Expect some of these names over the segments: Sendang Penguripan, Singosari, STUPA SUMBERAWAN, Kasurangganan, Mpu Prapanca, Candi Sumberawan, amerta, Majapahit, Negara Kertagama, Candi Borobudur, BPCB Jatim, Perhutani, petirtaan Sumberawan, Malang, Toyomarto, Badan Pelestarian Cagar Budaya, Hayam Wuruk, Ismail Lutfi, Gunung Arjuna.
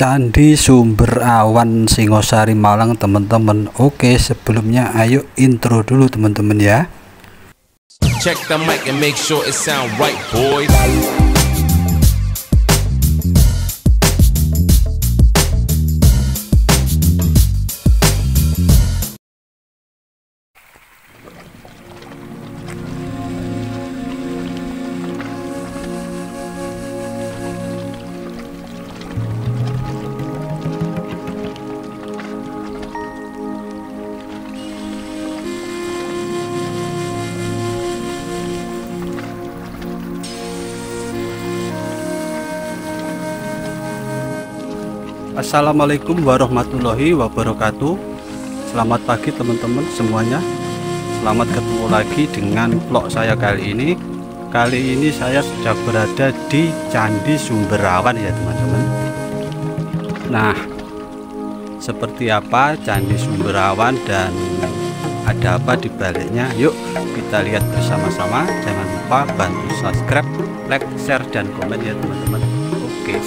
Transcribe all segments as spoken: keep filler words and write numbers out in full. Candi Sumberawan Singosari Malang, teman-teman. Oke, sebelumnya ayo intro dulu teman-teman ya. Check the mic and make sure it sound right, boys. Assalamualaikum warahmatullahi wabarakatuh. Selamat pagi teman-teman semuanya. Selamat ketemu lagi dengan vlog saya kali ini. Kali ini saya sudah berada di Candi Sumberawan ya teman-teman. Nah, seperti apa Candi Sumberawan dan ada apa di baliknya? Yuk kita lihat bersama-sama. Jangan lupa bantu subscribe, like, share, dan komen ya teman-teman. Oke.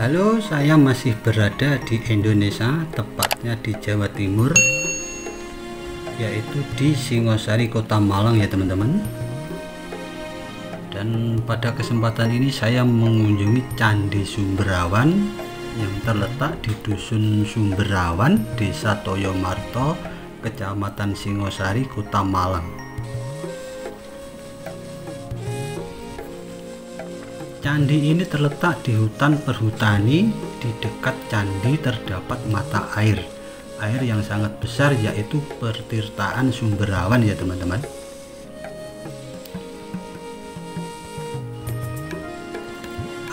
Halo, saya masih berada di Indonesia, tepatnya di Jawa Timur, yaitu di Singosari, Kota Malang ya teman-teman. Dan pada kesempatan ini saya mengunjungi Candi Sumberawan yang terletak di Dusun Sumberawan, Desa Toyomarto, Kecamatan Singosari, Kota Malang. Candi ini terletak di hutan perhutani. Di dekat candi terdapat mata air. Air yang sangat besar yaitu Pertirtaan Sumberawan ya teman-teman.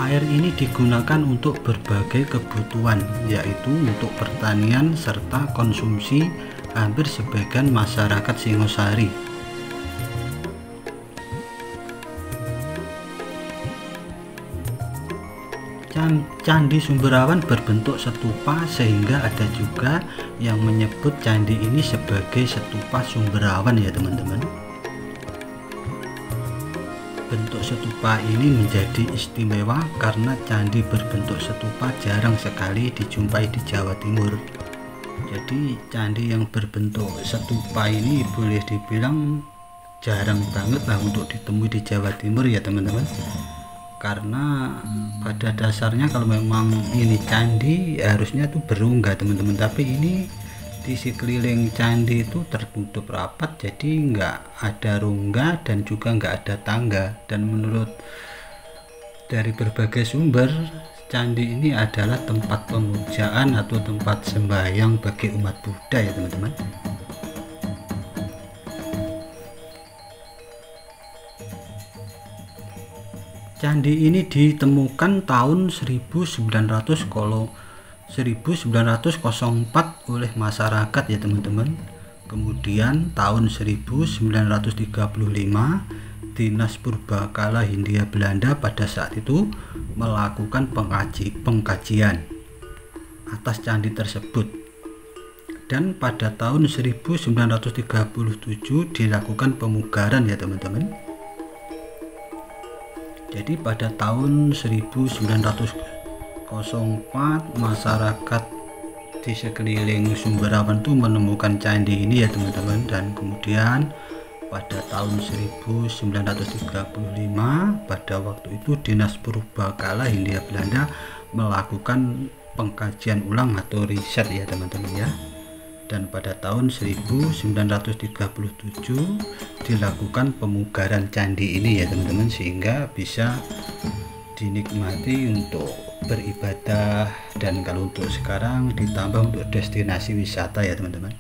Air ini digunakan untuk berbagai kebutuhan, yaitu untuk pertanian serta konsumsi hampir sebagian masyarakat Singosari. Candi Sumberawan berbentuk stupa, sehingga ada juga yang menyebut candi ini sebagai stupa Sumberawan ya teman-teman. Bentuk stupa ini menjadi istimewa karena candi berbentuk stupa jarang sekali dijumpai di Jawa Timur. Jadi candi yang berbentuk stupa ini boleh dibilang jarang banget lah untuk ditemui di Jawa Timur ya teman-teman. Karena pada dasarnya kalau memang ini candi ya harusnya tuh berunggah teman-teman, tapi ini di sekeliling candi itu tertutup rapat, jadi nggak ada rungga dan juga nggak ada tangga. Dan menurut dari berbagai sumber, candi ini adalah tempat pemujaan atau tempat sembahyang bagi umat Buddha ya teman-teman. Candi ini ditemukan tahun seribu sembilan ratus kalau seribu sembilan ratus nol empat oleh masyarakat ya teman-teman. Kemudian tahun seribu sembilan ratus tiga puluh lima Dinas Purbakala Hindia Belanda pada saat itu melakukan pengkaji, pengkajian atas candi tersebut. Dan pada tahun seribu sembilan ratus tiga puluh tujuh dilakukan pemugaran ya teman-teman. Jadi pada tahun seribu sembilan ratus nol empat masyarakat di sekeliling Sumberawan itu menemukan candi ini ya teman-teman. Dan kemudian pada tahun seribu sembilan ratus tiga puluh lima pada waktu itu Dinas Purbakala Hindia Belanda melakukan pengkajian ulang atau riset ya teman-teman ya. Dan pada tahun seribu sembilan ratus tiga puluh tujuh dilakukan pemugaran candi ini ya teman-teman, sehingga bisa dinikmati untuk beribadah. Dan kalau untuk sekarang ditambah untuk destinasi wisata ya teman-teman.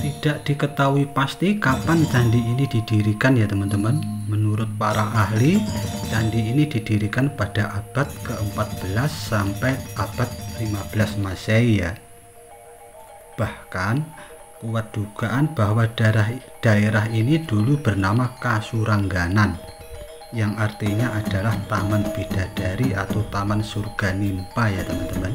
Tidak diketahui pasti kapan candi ini didirikan ya teman-teman. Menurut para ahli, candi ini didirikan pada abad keempat belas sampai abad lima belas Masehi ya. Bahkan kuat dugaan bahwa daerah, daerah ini dulu bernama Kasurangganan, yang artinya adalah Taman Bidadari atau Taman Surga Nimpa ya teman-teman,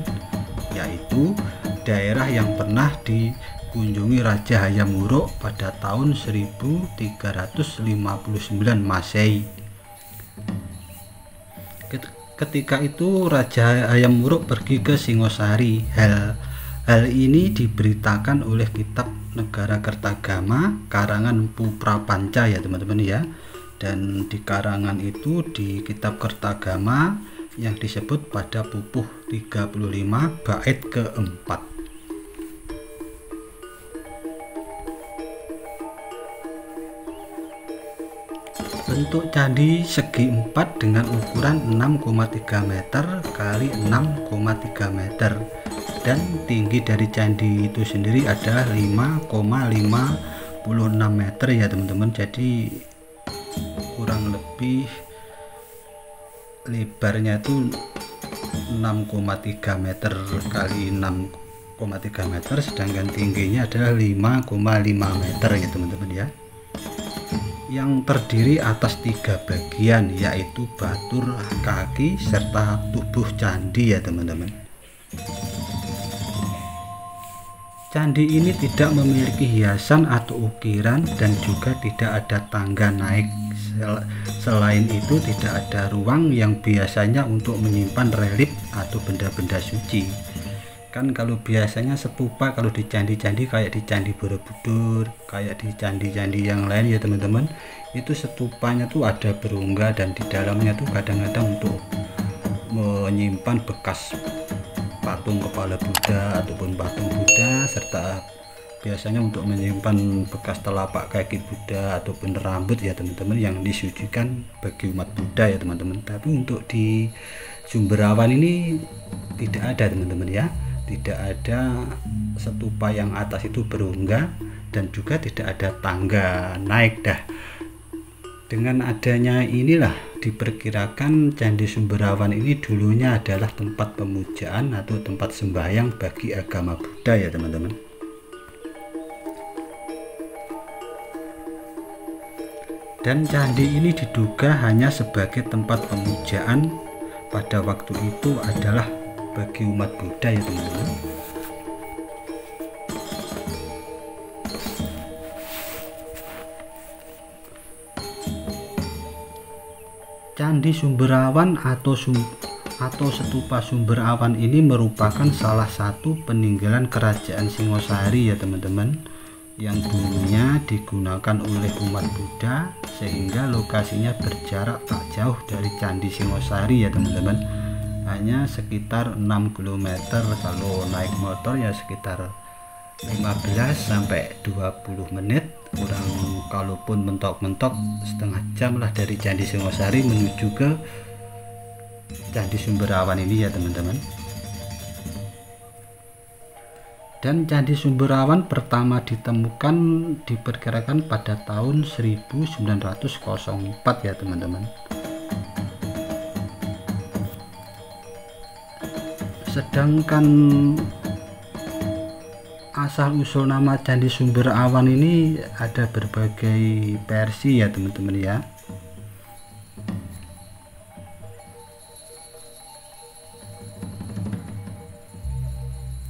yaitu daerah yang pernah di dikunjungi Raja Hayam Wuruk pada tahun seribu tiga ratus lima puluh sembilan Masehi. Ketika itu Raja Hayam Wuruk pergi ke Singosari. Hal, hal ini diberitakan oleh kitab Negara Kertagama karangan Mpu Prapanca ya teman-teman ya. Dan di karangan itu di kitab Kertagama yang disebut pada pupuh tiga puluh lima bait keempat. Bentuk candi segi empat dengan ukuran enam koma tiga meter kali enam koma tiga meter dan tinggi dari candi itu sendiri adalah lima koma lima enam meter ya teman-teman. Jadi kurang lebih lebarnya itu enam koma tiga meter kali enam koma tiga meter sedangkan tingginya adalah lima koma lima meter ya teman-teman ya. Yang terdiri atas tiga bagian yaitu batur, kaki, serta tubuh candi ya teman-teman. Candi ini tidak memiliki hiasan atau ukiran dan juga tidak ada tangga naik. Selain itu tidak ada ruang yang biasanya untuk menyimpan relik atau benda-benda suci. Kan kalau biasanya stupa kalau di candi-candi kayak di Candi Borobudur, kayak di candi-candi yang lain ya teman-teman, itu stupanya tuh ada berongga dan di dalamnya tuh kadang-kadang untuk menyimpan bekas patung kepala Buddha ataupun patung Buddha, serta biasanya untuk menyimpan bekas telapak kaki Buddha ataupun rambut ya teman-teman yang disucikan bagi umat Buddha ya teman-teman. Tapi untuk di Sumberawan ini tidak ada teman-teman ya. Tidak ada stupa yang atas itu berongga dan juga tidak ada tangga naik dah. Dengan adanya inilah diperkirakan Candi Sumberawan ini dulunya adalah tempat pemujaan atau tempat sembahyang bagi agama Buddha ya teman-teman. Dan candi ini diduga hanya sebagai tempat pemujaan pada waktu itu adalah bagi umat Buddha ya teman-teman. Candi Sumberawan atau sum, atau stupa Sumberawan ini merupakan salah satu peninggalan kerajaan Singosari ya teman-teman, yang dulunya digunakan oleh umat Buddha sehingga lokasinya berjarak tak jauh dari Candi Singosari ya teman-teman. Hanya sekitar enam kilometer kalau naik motor ya sekitar lima belas sampai dua puluh menit kurang, kalaupun mentok-mentok setengah jam lah dari Candi Singosari menuju ke Candi Sumberawan ini ya teman-teman. Dan Candi Sumberawan pertama ditemukan diperkirakan pada tahun seribu sembilan ratus empat ya teman-teman. Sedangkan asal-usul nama Candi Sumberawan ini ada berbagai versi ya teman-teman ya.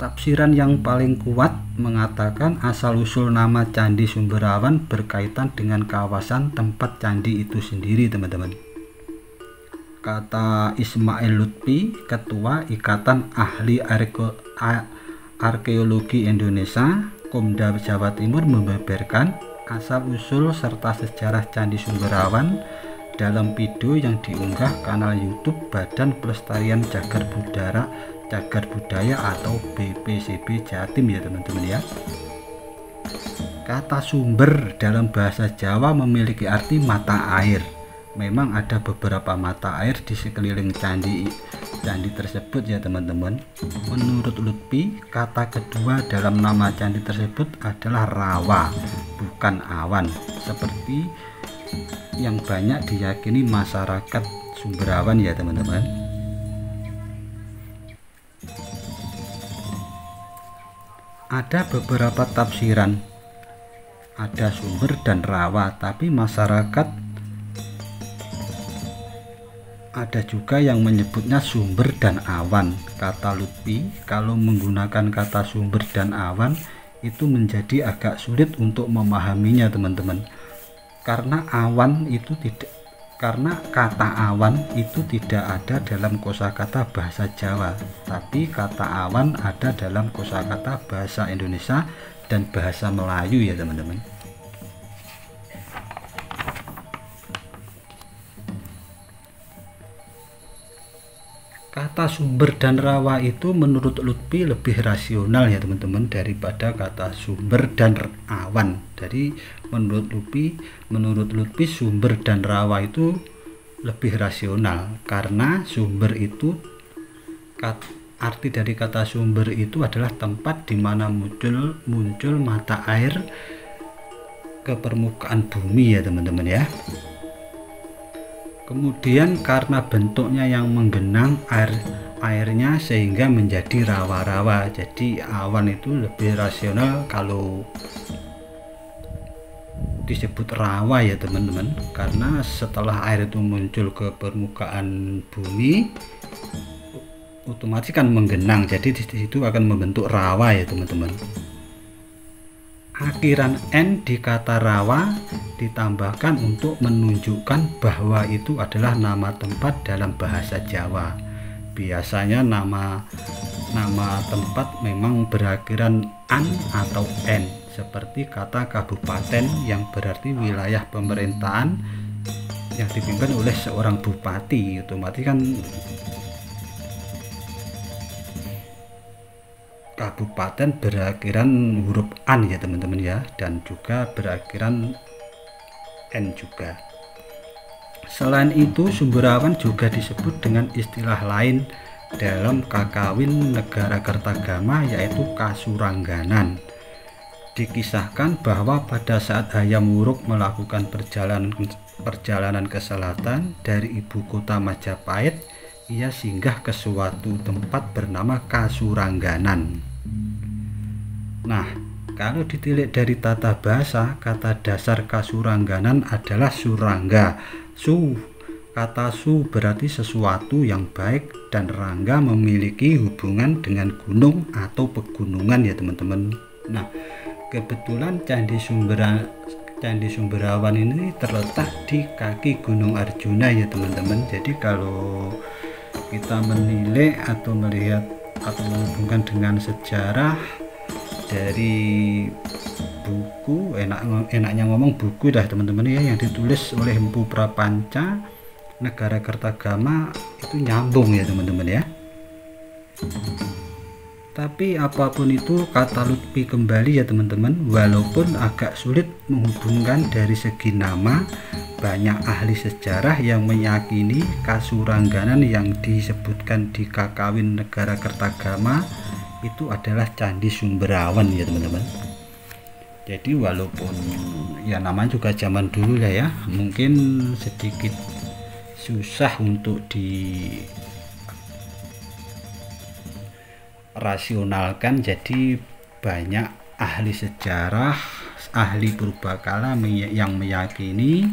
Tafsiran yang paling kuat mengatakan asal-usul nama Candi Sumberawan berkaitan dengan kawasan tempat candi itu sendiri teman-teman. Kata Ismail Lutfi, Ketua Ikatan Ahli Arke Arkeologi Indonesia, Komda Jawa Timur, membeberkan asal-usul serta sejarah Candi Sumberawan dalam video yang diunggah kanal YouTube Badan Pelestarian Cagar Budaya, Cagar Budaya atau B P C B Jatim ya teman-teman ya. Kata sumber dalam bahasa Jawa memiliki arti mata air. Memang ada beberapa mata air di sekeliling candi candi tersebut ya teman-teman. Menurut Lutfi, kata kedua dalam nama candi tersebut adalah rawa, bukan awan, seperti yang banyak diyakini masyarakat Sumberawan ya teman-teman. Ada beberapa tafsiran, ada sumber dan rawa, tapi masyarakat ada juga yang menyebutnya sumber dan awan. Kata Lutfi, kalau menggunakan kata sumber dan awan itu menjadi agak sulit untuk memahaminya, teman-teman, karena awan itu tidak karena kata awan itu tidak ada dalam kosakata bahasa Jawa, tapi kata awan ada dalam kosakata bahasa Indonesia dan bahasa Melayu, ya teman-teman. Kata sumber dan rawa itu menurut Lutfi lebih rasional, ya teman-teman, daripada kata sumber dan awan. Jadi menurut Lutfi, menurut Lutfi sumber dan rawa itu lebih rasional karena sumber itu arti dari kata sumber itu adalah tempat di mana muncul muncul mata air ke permukaan bumi, ya teman-teman ya. Kemudian karena bentuknya yang menggenang air airnya sehingga menjadi rawa-rawa. Jadi awan itu lebih rasional kalau disebut rawa, ya teman-teman, karena setelah air itu muncul ke permukaan bumi otomatis kan menggenang, jadi di situ akan membentuk rawa, ya teman-teman. Akhiran N di kata rawa ditambahkan untuk menunjukkan bahwa itu adalah nama tempat dalam bahasa Jawa. Biasanya nama nama tempat memang berakhiran an atau n, seperti kata kabupaten yang berarti wilayah pemerintahan yang dipimpin oleh seorang bupati. Otomatis kan kabupaten berakhiran huruf an, ya teman-teman ya, dan juga berakhiran n juga. Selain itu Sumberawan juga disebut dengan istilah lain dalam kakawin Negara Kertagama, yaitu Kasurangganan. Dikisahkan bahwa pada saat Hayam Wuruk melakukan perjalanan perjalanan ke selatan dari ibu kota Majapahit, ia singgah ke suatu tempat bernama Kasurangganan. Nah, kalau ditilik dari tata bahasa, kata dasar Kasurangganan adalah surangga. Su, kata su berarti sesuatu yang baik, dan rangga memiliki hubungan dengan gunung atau pegunungan, ya teman-teman. Nah, kebetulan Candi Sumberawan Candi Sumberawan ini terletak di kaki Gunung Arjuna, ya teman-teman. Jadi kalau kita menilai atau melihat atau menghubungkan dengan sejarah dari buku, enak enaknya ngomong buku dah teman-teman ya, yang ditulis oleh Mpu Prapanca, Negara Kertagama, itu nyambung ya teman-teman ya. Tapi apapun itu kata Lutfi kembali ya teman-teman, walaupun agak sulit menghubungkan dari segi nama, banyak ahli sejarah yang meyakini Kasurangganan yang disebutkan di kakawin Negara Kertagama itu adalah Candi Sumberawan ya teman-teman. Jadi walaupun ya namanya juga zaman dulu lah ya, mungkin sedikit susah untuk di rasionalkan, jadi banyak ahli sejarah, ahli purbakala yang meyakini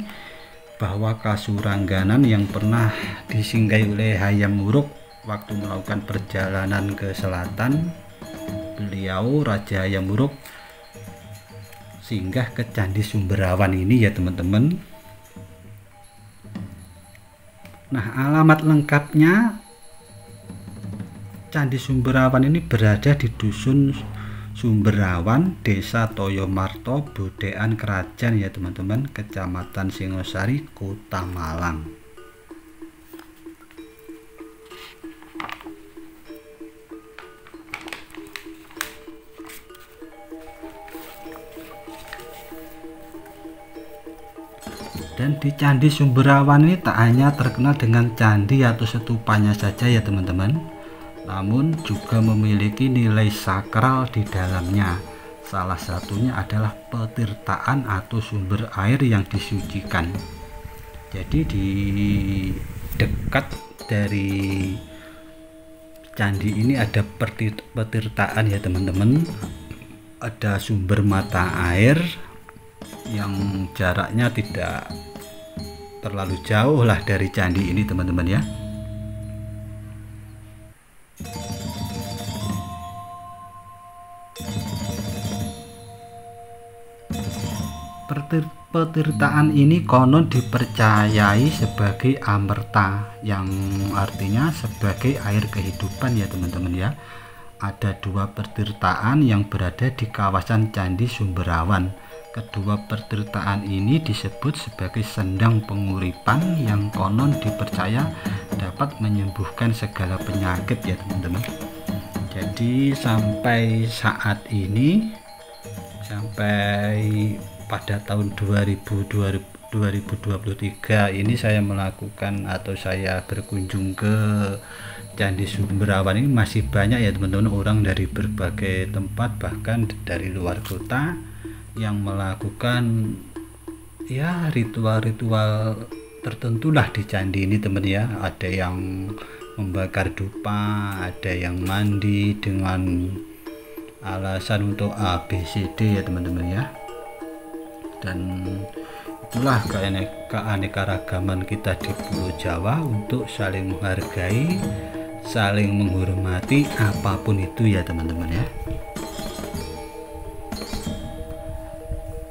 bahwa Kasurangganan yang pernah disinggahi oleh Hayam Wuruk waktu melakukan perjalanan ke selatan, beliau Raja Hayam Wuruk singgah ke Candi Sumberawan ini ya teman-teman. Nah, alamat lengkapnya Candi Sumberawan ini berada di dusun Sumberawan, desa Toyomarto, Bodean Kerajaan ya teman-teman, kecamatan Singosari, kota Malang. Dan di Candi Sumberawan ini tak hanya terkenal dengan candi atau setupanya saja ya teman-teman, namun juga memiliki nilai sakral di dalamnya. Salah satunya adalah petirtaan atau sumber air yang disucikan. Jadi di dekat dari candi ini ada petirtaan ya teman-teman, ada sumber mata air yang jaraknya tidak terlalu jauh lah dari candi ini teman-teman ya. petirtaan ini konon dipercayai sebagai amerta, yang artinya sebagai air kehidupan ya teman-teman ya. Ada dua petirtaan yang berada di kawasan Candi Sumberawan. Kedua petirtaan ini disebut sebagai Sendang Penguripan yang konon dipercaya dapat menyembuhkan segala penyakit ya teman-teman. Jadi sampai saat ini, sampai pada tahun dua ribu dua puluh tiga ini saya melakukan atau saya berkunjung ke Candi Sumberawan ini masih banyak ya teman-teman orang dari berbagai tempat, bahkan dari luar kota, yang melakukan ya ritual-ritual tertentulah di candi ini teman ya. Ada yang membakar dupa, ada yang mandi dengan alasan untuk A B C D ya teman-teman ya. Dan itulah keanekaragaman kita di Pulau Jawa, untuk saling menghargai, saling menghormati apapun itu ya teman-teman ya.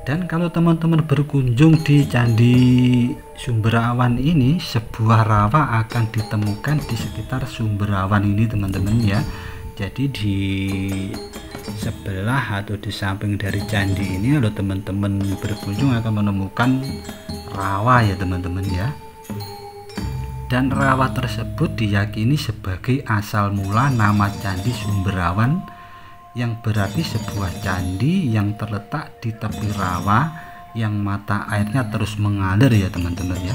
Dan kalau teman-teman berkunjung di Candi Sumberawan ini, sebuah rawa akan ditemukan di sekitar Sumberawan ini teman-teman ya. Jadi di sebelah atau di samping dari candi ini, kalau teman-teman berkunjung akan menemukan rawa ya teman-teman ya. Dan rawa tersebut diyakini sebagai asal mula nama Candi Sumberawan, yang berarti sebuah candi yang terletak di tepi rawa yang mata airnya terus mengalir ya teman-teman ya.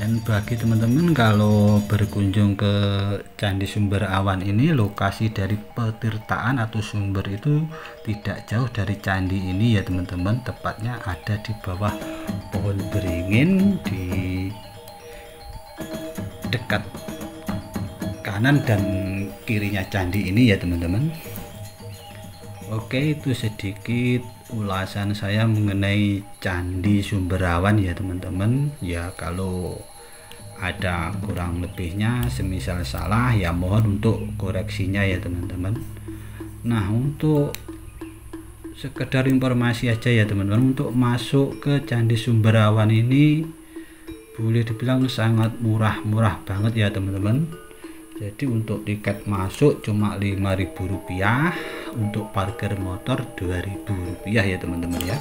Dan bagi teman-teman kalau berkunjung ke Candi Sumberawan ini, lokasi dari petirtaan atau sumber itu tidak jauh dari candi ini ya teman-teman, tepatnya ada di bawah pohon beringin di dekat kanan dan kirinya candi ini ya teman-teman. Oke, itu sedikit ulasan saya mengenai Candi Sumberawan ya teman-teman ya. Kalau ada kurang lebihnya semisal salah ya mohon untuk koreksinya ya teman-teman. Nah, untuk sekedar informasi aja ya teman-teman, untuk masuk ke Candi Sumberawan ini boleh dibilang sangat murah-murah banget ya teman-teman. Jadi untuk tiket masuk cuma lima ribu rupiah, untuk parkir motor dua ribu rupiah ya teman-teman ya.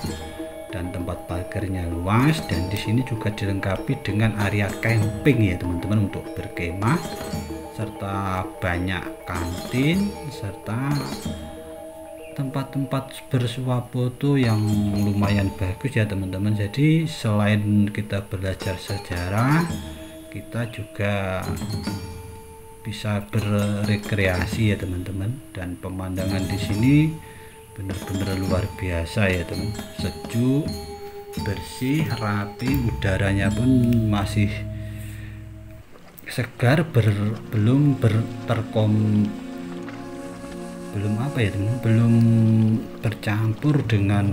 Dan tempat parkirnya luas, dan di sini juga dilengkapi dengan area camping ya teman-teman untuk berkemah, serta banyak kantin serta tempat-tempat bersuap foto yang lumayan bagus ya teman-teman. Jadi selain kita belajar sejarah, kita juga bisa berrekreasi ya teman-teman. Dan pemandangan di sini benar-benar luar biasa ya teman, sejuk, bersih, rapi, udaranya pun masih segar, ber, belum ber, terkom belum apa ya teman, belum bercampur dengan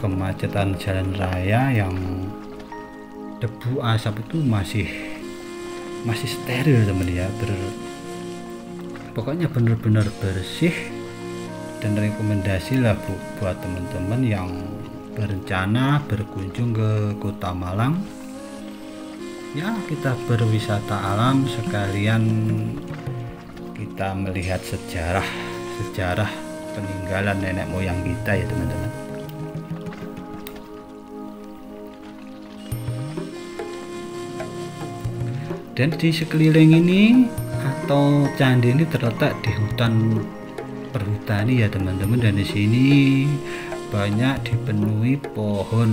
kemacetan jalan raya yang debu asap itu masih masih steril teman ya. Ber... pokoknya benar-benar bersih, dan rekomendasi lah bu, buat teman-teman yang berencana berkunjung ke kota Malang ya. Kita berwisata alam sekalian kita melihat sejarah sejarah peninggalan nenek moyang kita ya teman-teman. Dan di sekeliling ini atau candi ini terletak di hutan perhutani ya teman-teman, dan di sini banyak dipenuhi pohon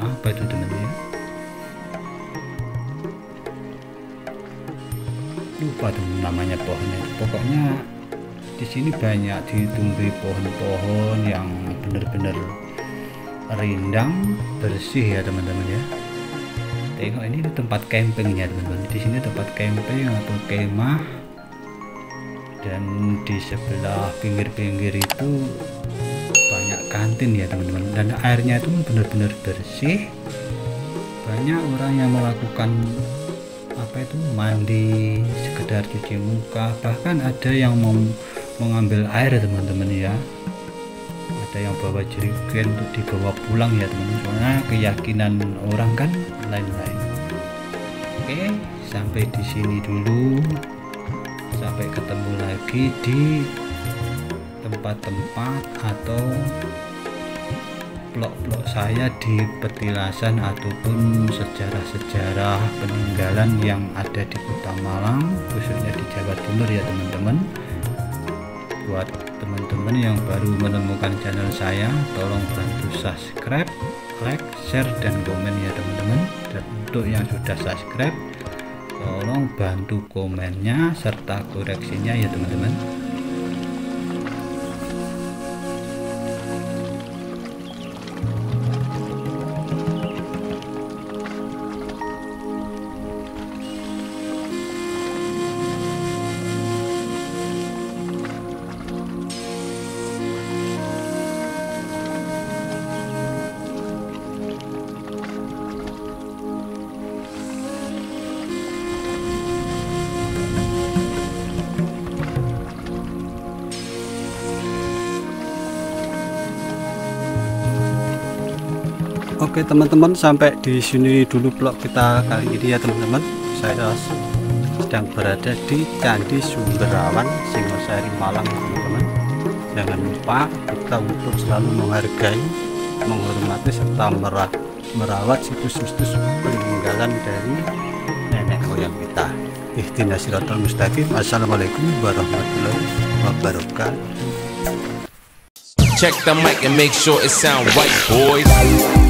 apa itu teman-teman? Lupa teman namanya pohonnya. Pokoknya di sini banyak ditumbuhi pohon-pohon yang benar-benar rindang, bersih ya teman-teman ya. Tengok ini tempat campingnya teman-teman. Di sini tempat camping atau kemah, dan di sebelah pinggir-pinggir itu banyak kantin ya teman-teman. Dan airnya itu benar-benar bersih. Banyak orang yang melakukan apa itu mandi, sekedar cuci muka, bahkan ada yang mau mengambil air teman-teman ya. Ada ada yang bawa jerigen untuk dibawa pulang ya teman-teman, karena keyakinan orang kan lain-lain. Oke, sampai di sini dulu, sampai ketemu lagi di tempat-tempat atau blog-blog saya di petilasan ataupun sejarah-sejarah peninggalan yang ada di Kota Malang, khususnya di Jawa Timur ya teman-teman. Buat teman-teman yang baru menemukan channel saya, tolong bantu subscribe, like, share, dan komen ya teman-teman. Dan untuk yang sudah subscribe, tolong bantu komennya serta koreksinya ya teman-teman. Oke teman-teman, sampai di sini dulu vlog kita kali ini ya teman-teman. Saya sedang berada di Candi Sumberawan, Singosari, Malang teman-teman. Jangan lupa kita untuk selalu menghargai, menghormati serta merawat situs-situs peninggalan dari nenek moyang kita. Ihdinash shiratal mustaqim. Assalamualaikum warahmatullahi wabarakatuh. Check the mic and make sure it sound right, boys.